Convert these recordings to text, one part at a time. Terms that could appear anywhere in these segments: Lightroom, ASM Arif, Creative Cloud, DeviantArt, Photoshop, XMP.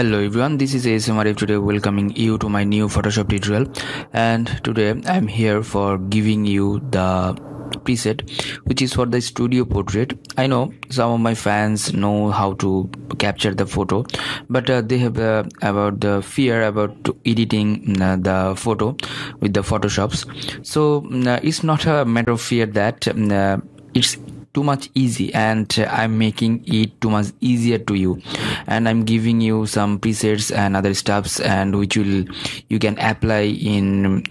Hello everyone, this is ASM Arif. Today welcoming you to my new Photoshop tutorial, and today I'm here for giving you the preset which is for the studio portrait. I know some of my fans know how to capture the photo, but they have about the fear about editing the photo with the Photoshops. So it's not a matter of fear that it's too much easy, and I'm making it too much easier to you, and I'm giving you some presets and other stuffs, and which you can apply in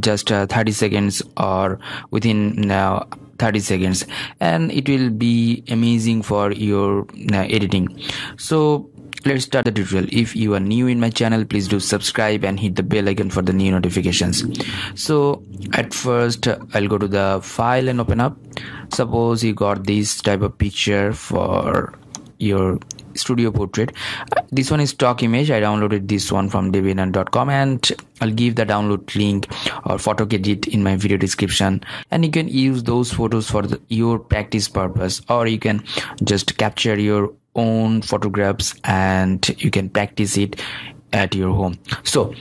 just 30 seconds or within now 30 seconds, and it will be amazing for your editing. So let's start the tutorial. If you are new in my channel, please do subscribe and hit the bell icon for the new notifications. So at first I'll go to the file and open up. Suppose you got this type of picture for your studio portrait. This one is stock image. I downloaded this one from DeviantArt.com, and I'll give the download link or photo credit in my video description, and you can use those photos for your practice purpose, or you can just capture your own photographs and you can practice it at your home. So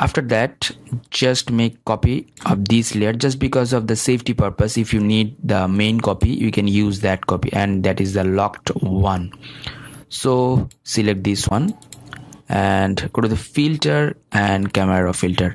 after that, just make copy of this layer, just because of the safety purpose. If you need the main copy, you can use that copy, and that is the locked one. So select this one and go to the filter and camera filter.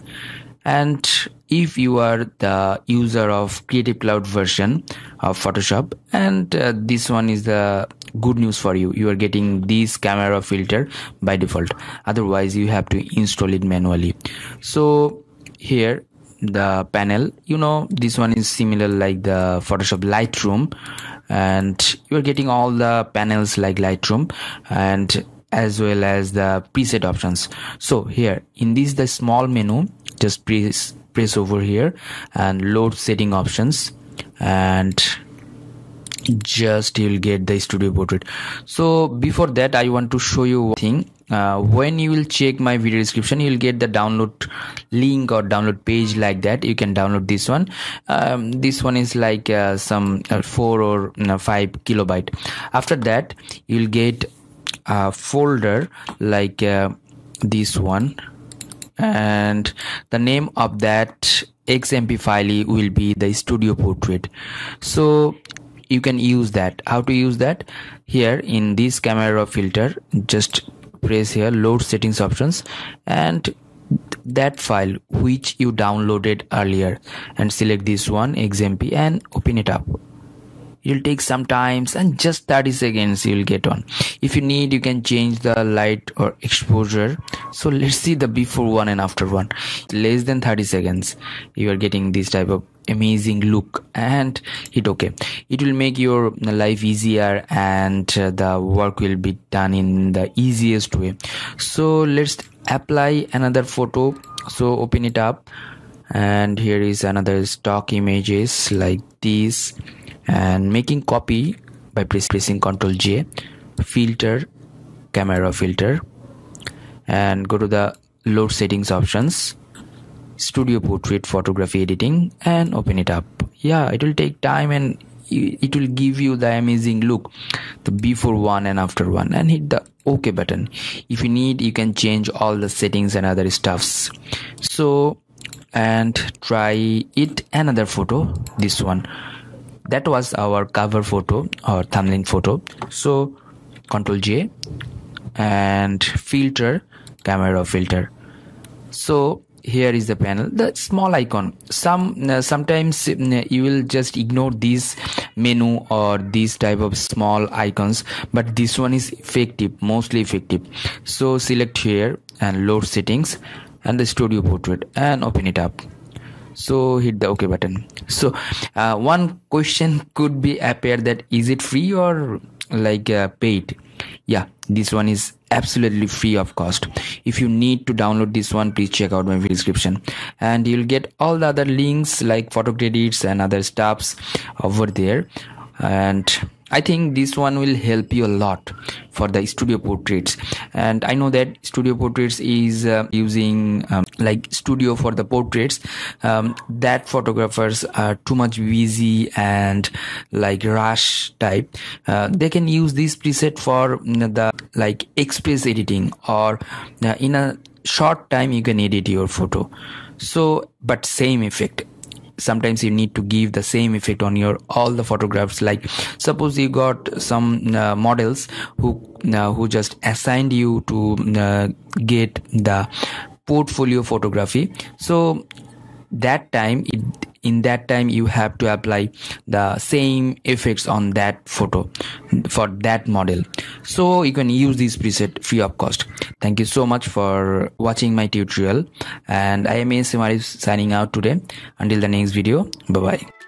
And if you are the user of Creative Cloud version of Photoshop, and this one is the good news for you, you are getting this camera filter by default. Otherwise you have to install it manually. So here the panel, you know, this one is similar like the Photoshop Lightroom, and you are getting all the panels like Lightroom, and as well as the preset options. So here in this the small menu, just press over here and load setting options, and just you'll get the studio portrait. So before that, I want to show you one thing. When you will check my video description, you'll get the download link or download page like that. You can download this one. This one is like some 4 or 5 kilobyte. After that you'll get a folder like this one, and the name of that XMP file will be the studio portrait. So you can use that. How to use that? Here in this camera filter, just press here load settings options, and that file which you downloaded earlier, and select this one XMP and open it up. It'll take some times, and just 30 seconds you'll get on. If you need, you can change the light or exposure. So let's see the before one and after one. Less than 30 seconds you are getting this type of amazing look, and hit OK. It will make your life easier, and the work will be done in the easiest way. So let's apply another photo. So open it up, and here is another stock images like this, and making copy by pressing Ctrl J, filter, camera filter, and go to the load settings options, studio portrait photography editing, and open it up. Yeah, it will take time, and it will give you the amazing look, the before one and after one, and hit the OK button. If you need, you can change all the settings and other stuffs. So and try it another photo, this one. That was our cover photo or thumbnail photo. So Ctrl J and filter, camera filter. So here is the panel, the small icon. Sometimes you will just ignore this menu or these type of small icons, but this one is effective, mostly effective. So select here and load settings and the studio portrait, and open it up. So hit the OK button. So one question could be appear that is it free or like paid? Yeah, this one is absolutely free of cost. If you need to download this one, please check out my video description, and you'll get all the other links like photo credits and other stuffs over there. And I think this one will help you a lot for the studio portraits, And I know that Studio Portraits is using like Studio for the portraits, that photographers are too much busy and like rush type. They can use this preset for the like express editing, or in a short time you can edit your photo. So but same effect. Sometimes you need to give the same effect on your all the photographs. Like suppose you got some models who just assigned you to get the portfolio photography. So that time in that time you have to apply the same effects on that photo for that model. So you can use this preset free of cost. Thank you so much for watching my tutorial, and I am ASM Arif signing out today. Until the next video, bye bye.